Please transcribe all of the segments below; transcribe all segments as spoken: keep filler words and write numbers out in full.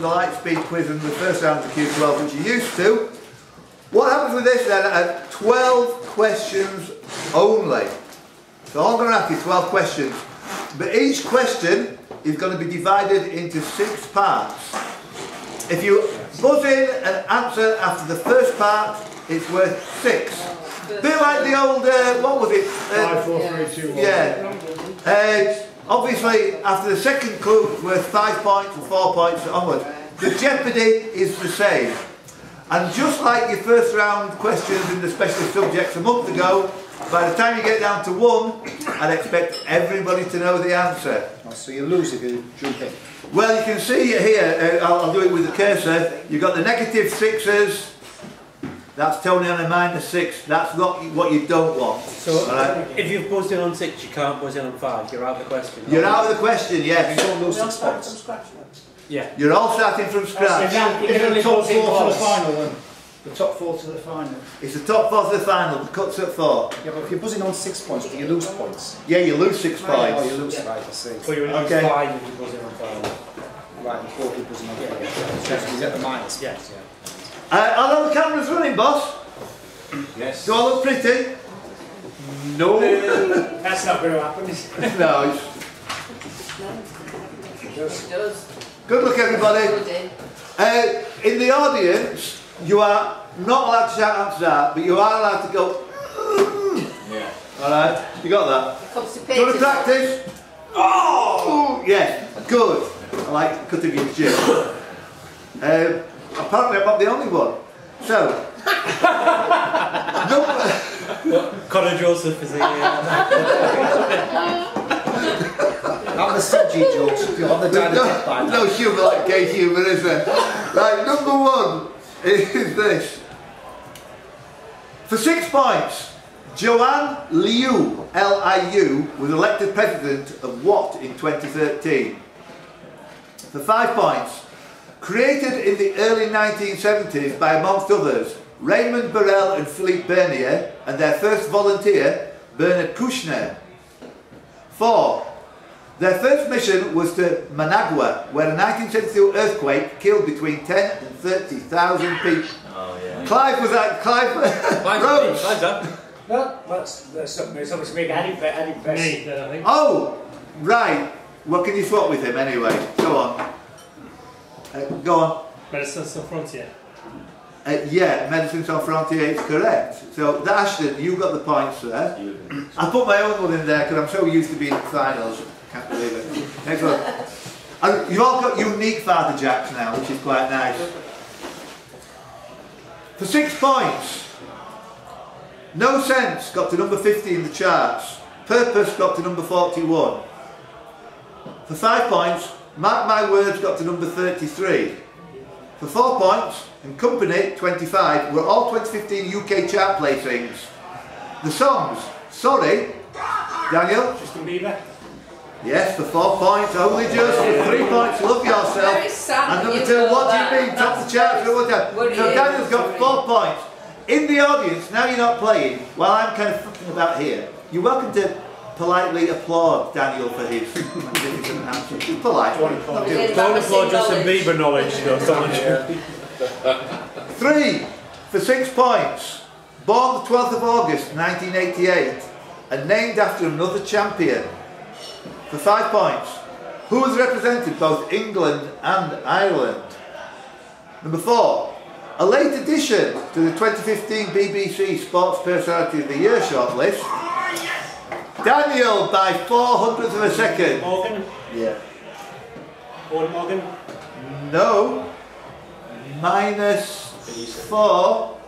from the light speed quiz and the first round of the Q twelve, which you're used to. What happens with this then at twelve questions only? So I'm going to ask you twelve questions, but each question is going to be divided into six parts. If you buzz in and answer after the first part, it's worth six. A bit like the old, uh, what was it? Uh, five, four, three, two, one. Yeah. Uh, obviously, after the second clue, it's worth five points and four points onwards. The jeopardy is the same. And just like your first round questions in the special subjects a month ago, by the time you get down to one, I'd expect everybody to know the answer. So you lose if you jump in. Well, you can see here, uh, I'll, I'll do it with the cursor, you've got the negative sixes, that's Tony on a minus six, that's not what you don't want. So right? If you've buzzed in on six, you can't buzz in on five, you're out of the question. You're out of the question, yes. You don't lose six points. Yeah. You're all starting from scratch. So if you're the top four to the final one. The top four to the final. It's the top four to the final, the cuts at four. Yeah, but if you're buzzing on six points, do you lose points? Yeah, you lose six points. Oh, you lose five, I see. So you lose okay. five if you're buzzing on five. Right, and four people buzzing on five. Yeah, yeah. So you get the minus. Yes, yeah. Uh, although the camera's running, boss. Yes. Do I look pretty? No. That's not going to happen, is it? No. It does. It does. Good luck, everybody. Uh, in the audience, you are not allowed to shout out to that, but you are allowed to go. Yeah. Alright, you got that? Constipated. Good practice? Oh! Yeah, good. I like cutting your chin. um, apparently, I'm not the only one. So. No. Connor Joseph is here. Not the stodgy jokes, not the dynamic by now. No humour like gay humour, is there? Right, number one. Is this. For six points, Joanne Liu, L I U, was elected president of what in twenty thirteen? For five points, created in the early nineteen seventies by, amongst others, Raymond Burrell and Philippe Bernier, and their first volunteer, Bernard Kushner. Four, their first mission was to Managua, where a nineteen seventy-two earthquake killed between ten and thirty thousand people. Oh, yeah. Clive was that, Clive Rose. Clive's up. No, that's, that's something, it's obviously me, I didn't press it, I think. Oh, right. Well, can you swap with him anyway? Go on. Uh, go on. Médecins Sans Frontières. Uh, yeah, Médecins Sans Frontières is correct. So, Ashton, you got the points there. I put my own one in there because I'm so used to being in finals. Can't believe it. Next one. And you've all got unique Father Jacks now, which is quite nice. For six points, No Sense got to number fifty in the charts. Purpose got to number forty-one. For five points, Mark My Words got to number thirty-three. For four points, and Company, twenty-five, were all twenty fifteen U K chart placings. The songs, Sorry, Daniel. Justin Bieber. Yes, for four points, only just for three points, love yourself. And number two, what do you mean? Top the charts, what do you So Daniel's got four points. In the audience, now you're not playing, while I'm kind of fucking about here, you're welcome to politely applaud Daniel for his magnificent answer. You're polite. Don't applaud Justin Bieber knowledge, though, so Three, for six points, born the twelfth of August nineteen eighty-eight, and named after another champion. For five points, who has represented both England and Ireland? Number four, a late addition to the twenty fifteen B B C Sports Personality of the Year shortlist. Daniel by four hundredths of a second. Morgan? Yeah. Owen Morgan? No. Minus four.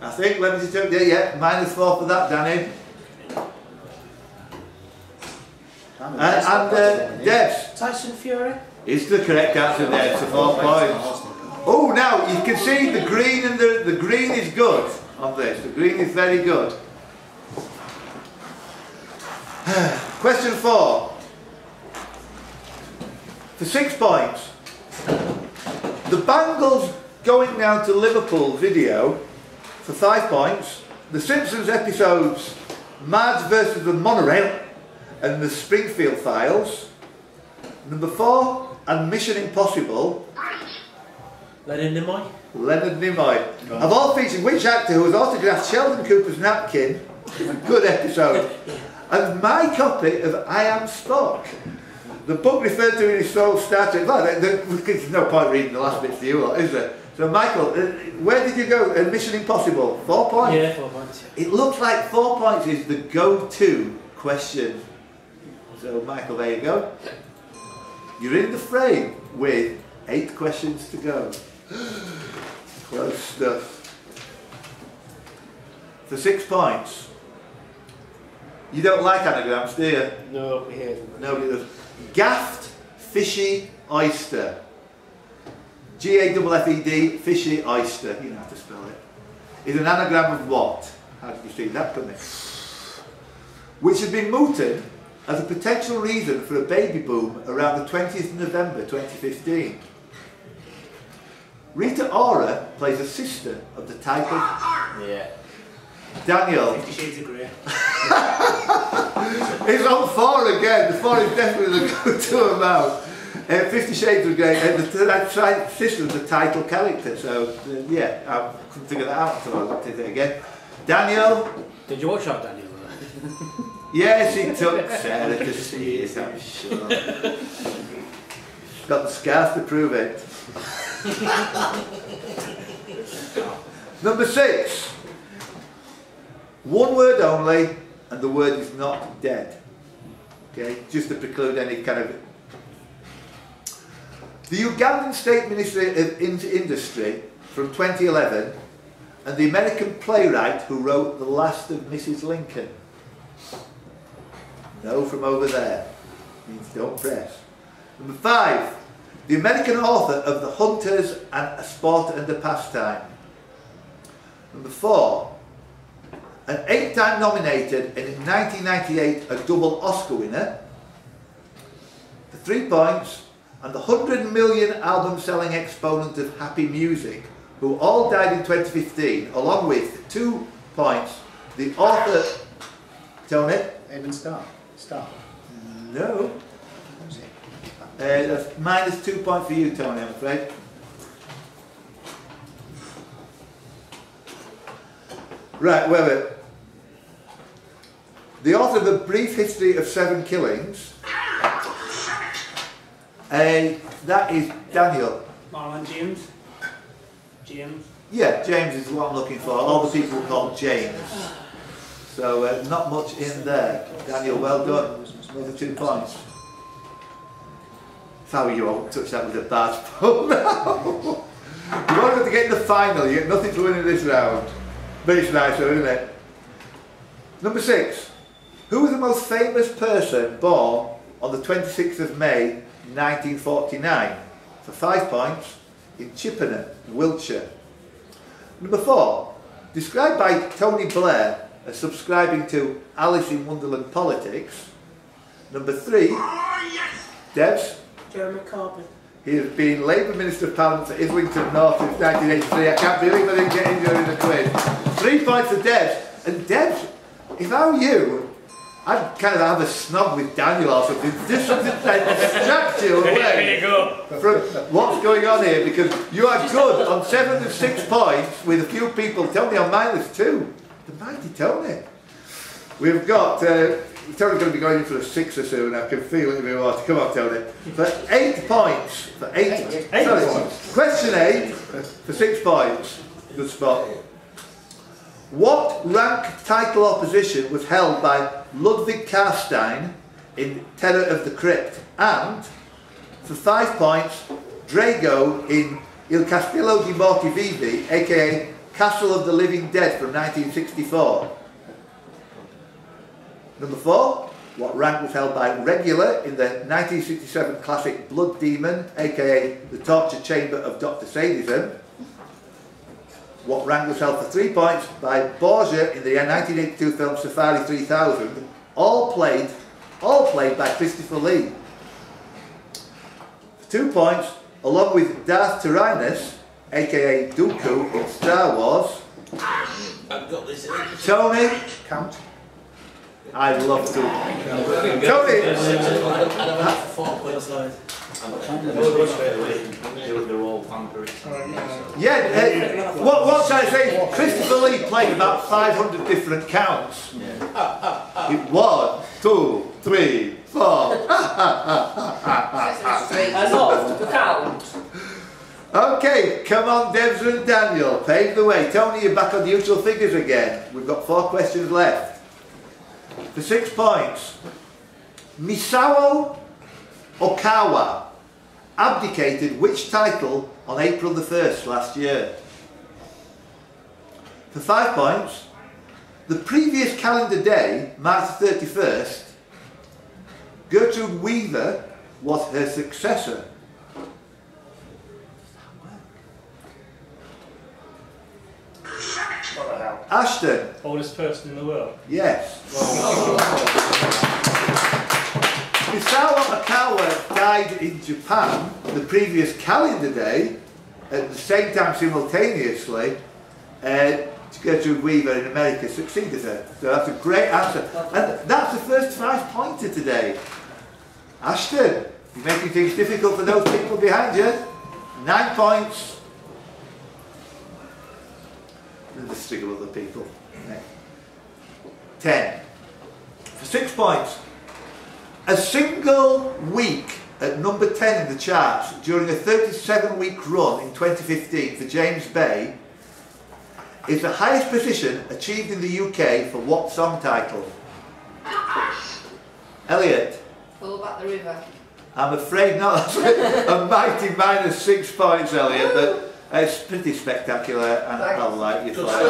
I think, let me just, yeah, yeah, minus four for that, Danny. And, and uh, Debs. Tyson Fury. Is the correct answer there, so four points. Oh, now you can see the green and the, the green is good on this. The green is very good. Question four. For six points, the Bangles Going Down to Liverpool video for five points. The Simpsons episodes Marge versus the Monorail and the Springfield Files. Number four, and Mission Impossible. Leonard Nimoy? Leonard Nimoy. Right. Of all featuring which actor who has autographed Sheldon Cooper's napkin? Good episode. And my copy of I Am Spock. The book referred to in his sole starter. Well, there's no point reading the last bits to you lot, is there? So Michael, where did you go? Mission Impossible, four points? Yeah, four points. Yeah. It looks like four points is the go-to question. So Michael, there you go. You're in the frame with eight questions to go. Close stuff. For six points. You don't like anagrams, do you? No, yeah. Nobody does. Gaffed fishy oyster. G A F F E D, fishy oyster. You know how to spell it. Is an anagram of what? How did you see that coming? Which had been mooted as a potential reason for a baby boom around the twentieth of November twenty fifteen. Rita Ora plays a sister of the title. Yeah. Daniel. Fifty Shades of Grey. It's on four again. The four is definitely the go-to amount. Uh, Fifty Shades of Grey, and the, that sister was the title character, so uh, yeah, I couldn't figure that out until I looked at it again. Daniel? Did you watch that, Daniel? Yes, he took Sarah to see it, I'm sure. Got the scars to prove it. Number six. One word only, and the word is not dead. Okay, just to preclude any kind of... The Ugandan State Ministry of Industry from twenty eleven, and the American playwright who wrote The Last of Missus Lincoln. No from over there. It means don't press. Number five. The American author of The Hunters and A Sport and a Pastime. Number four. An eight-time nominated and in nineteen ninety-eight a double Oscar winner. The three points, and the one hundred million album selling exponent of happy music, who all died in twenty fifteen, along with two points, the author, Tony? Edmund Starr. Starr. No. Uh, that's minus two points for you, Tony, I'm afraid. Right, wait a minute. The author of A Brief History of Seven Killings. And uh, that is Daniel. Marlon James. James. Yeah, James is what I'm looking for. All the people called James. So uh, not much in there. Daniel, well done. Another two points. Sorry, you won't touch that with a bad phone now. You won't have to get in the final. You get nothing to win in this round. But it's nicer, isn't it? Number six. Who was the most famous person born on the twenty-sixth of May nineteen forty-nine? For five points, in Chippenham, Wiltshire. Number four. Described by Tony Blair as subscribing to Alice in Wonderland politics. Number three. Oh, yes. Debs. Jeremy Corbyn. He has been Labour Minister of Parliament for Islington North since nineteen eighty-three. I can't believe I didn't get in during the quiz. Three points for Debs. And Debs, if I were you, I'd kind of have a snob with Daniel or something. Just something to distract you away from what's going on here, because you are good on seven of six points with a few people. Tony on minus two. The mighty Tony. We've got... Uh, Tony's going to be going in for a sixer soon, I can feel it in my water. Come on, Tony. For eight points. For eight, eight, eight, eight sorry, points. Question eight for six points. Good spot. What rank title opposition was held by Ludwig Karstein in Terror of the Crypt? And for five points, Drago in Il Castillo di Morte Vivi, aka Castle of the Living Dead from nineteen sixty-four. Number four, what rank was held by Regular in the nineteen sixty-seven classic Blood Demon, aka The Torture Chamber of Dr Sadism? What rank was held for three points by Borgia in the nineteen eighty-two film Safari three thousand, all played, all played by Christopher Lee? For two points, along with Darth Tyranus, aka Dooku in Star Wars. I've got this. Tony? Count. I love Dooku. Tony! They're all vampiric. Yeah, uh, what, what should I say? Christopher Lee played about five hundred different counts. Yeah. One, two, three, four. That's all, the count. Okay, come on, Debs and Daniel, pave the way. Tony, you're back on the usual figures again. We've got four questions left. For six points, Misao Okawa abdicated which title on April the first last year? For five points, the previous calendar day, March thirty-first, Gertrude Weaver was her successor. Ashton. Oldest person in the world. Yes. Misawa Okawa died in Japan the previous calendar day at the same time simultaneously. Uh, Gertrude Weaver in America succeeded her. So that's a great answer. And that's the first five pointer today. Ashton, you're making things difficult for those people behind you. Nine points. The stick of other people. Yeah. Ten. For six points. A single week at number ten in the charts during a thirty-seven week run in twenty fifteen for James Bay is the highest position achieved in the U K for what song title? Elliot. Pull Back the River. I'm afraid not. A mighty minus six points, Elliot. But it's pretty spectacular, and I probably like your flag. I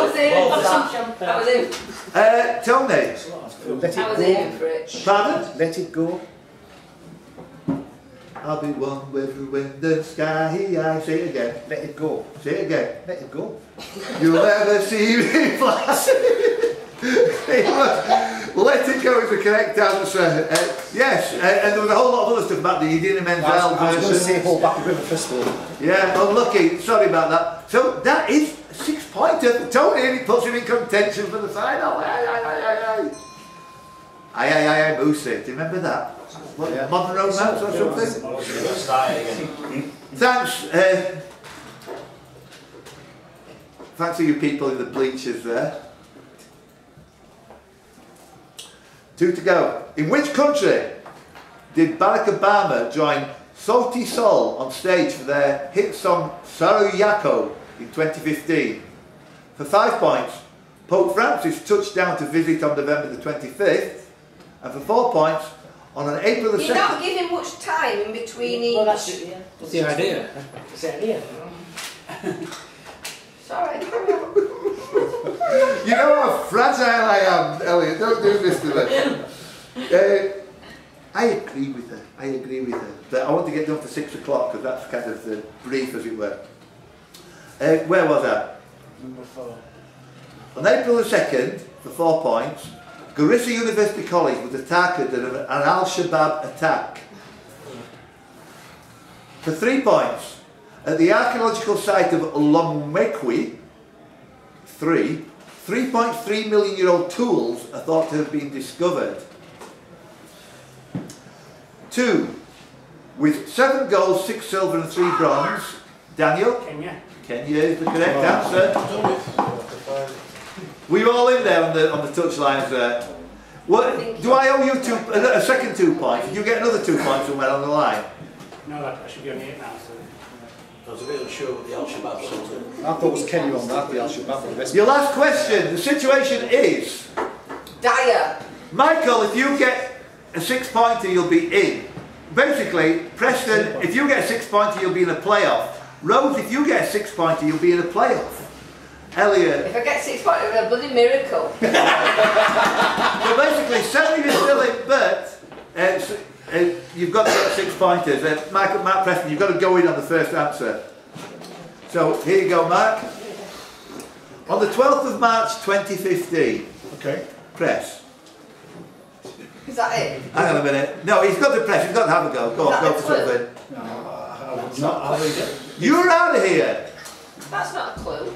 was in for I was in. Uh, Tony. Let It Go. I was in for it. Pardon? Let It Go. I'll be one with the wind and sky. I say it again. Let it go. Say it again. Let it go. You'll never see me flash. Let It Go is the correct answer. Uh, yes, uh, and there was a whole lot of other stuff about the Idina Menzel version. I was going to say Hold Back the River Crystal. Yeah, unlucky. Sorry about that. So that is a six-pointer for Tony, and he puts him in contention for the final. Aye, aye, aye, aye, aye. Aye, aye, aye, aye, Moosey. Do you remember that? What, yeah. Modern Romance or something? Thanks. Uh, thanks to you people in the bleachers there. Two to go. In which country did Barack Obama join Sauti Sol on stage for their hit song Saruyako in twenty fifteen? For five points, Pope Francis touched down to visit on November the twenty-fifth. And for four points, on an April the second... You're not giving much time in between each... Well, that's it, yeah. That's the idea. That's the idea. Sorry. You know how fragile I am, Elliot. Don't do this to me. Uh, I agree with her. I agree with her. But I want to get done for six o'clock because that's kind of the brief, as it were. Uh, where was I? Number four. On April the second, for four points, Garissa University College was attacked at an, an Al-Shabaab attack. For three points, at the archaeological site of Lomekwi, three. three point three million year old tools are thought to have been discovered. Two, with seven gold, six silver and three bronze, Daniel? Kenya. Kenya is the correct answer. We were all in there on the, on the touchlines there. What, do I owe you two, a, a second two points? Did you get another two points somewhere on the line? No, I should be on eight now, so. I was a bit unsure with the Al-Shabaab something. I thought it was Kenya on that, the Al-Shabaab. Your last question, the situation is... dire. Michael, if you get a six-pointer, you'll be in. Basically, Preston, if you get a six-pointer, you'll be in a playoff. Rose, if you get a six-pointer, you'll be in a playoff. Elliot. If I get six points, it'll be a bloody miracle. So basically, seven is still in, but... Uh, so, Uh, you've got to get six pointers. Uh, Mark, Mark Preston, you've got to go in on the first answer. So here you go, Mark. On the twelfth of March twenty fifteen. Okay. Press. Is that it? Hang on a minute. No, he's got to press. He's got to have a go. Go on, go for something. No, I would not. You're out of here. That's not a clue.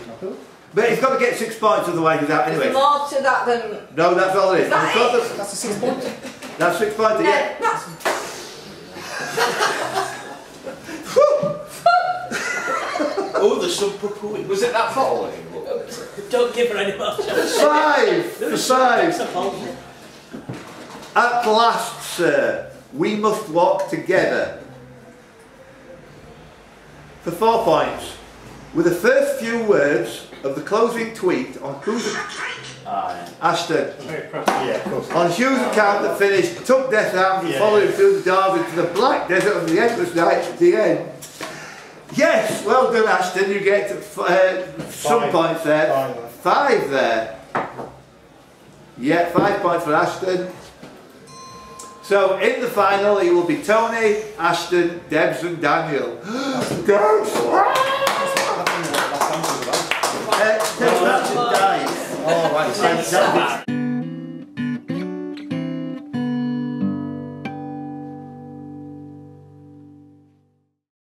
But he's got to get six points of the way without anyway. There's more to that than... No, that's all it is. That it? That's, that's a six pointer. That's six pointer, no, yeah. That's... Oh, the sub poo-pooing. Was it that bottle? Don't give her any more. Five for five. At last, sir, we must walk together. For four points. With the first few words of the closing tweet on whose ah, yeah. Ashton, yeah, of course. On Hugh's account that finished, took death out and yeah, followed him yeah. through the Darwin to the black desert of the endless night at the end. Yes, well done Ashton, you get uh, some points there. Five. Five there. Yeah, five points for Ashton. So in the final it will be Tony, Ashton, Debs and Daniel. Debs! uh, Debs, Ashton dies. Oh, right.